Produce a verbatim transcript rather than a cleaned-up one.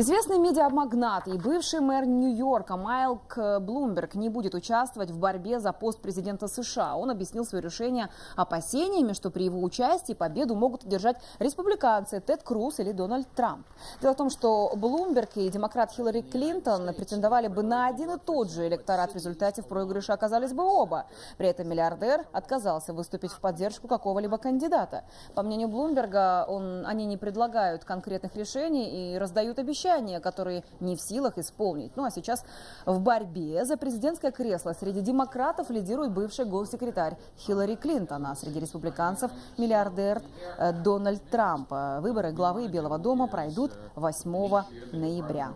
Известный медиамагнат и бывший мэр Нью-Йорка Майкл Блумберг не будет участвовать в борьбе за пост президента США. Он объяснил свое решение опасениями, что при его участии победу могут одержать республиканцы Тед Крус или Дональд Трамп. Дело в том, что Блумберг и демократ Хиллари Клинтон претендовали бы на один и тот же электорат. В результате в проигрыше оказались бы оба. При этом миллиардер отказался выступить в поддержку какого-либо кандидата. По мнению Блумберга, он, они не предлагают конкретных решений и раздают обещания, которые не в силах исполнить. Ну а сейчас в борьбе за президентское кресло среди демократов лидирует бывший госсекретарь Хиллари Клинтон, а среди республиканцев миллиардер Дональд Трамп. Выборы главы Белого дома пройдут восьмого ноября.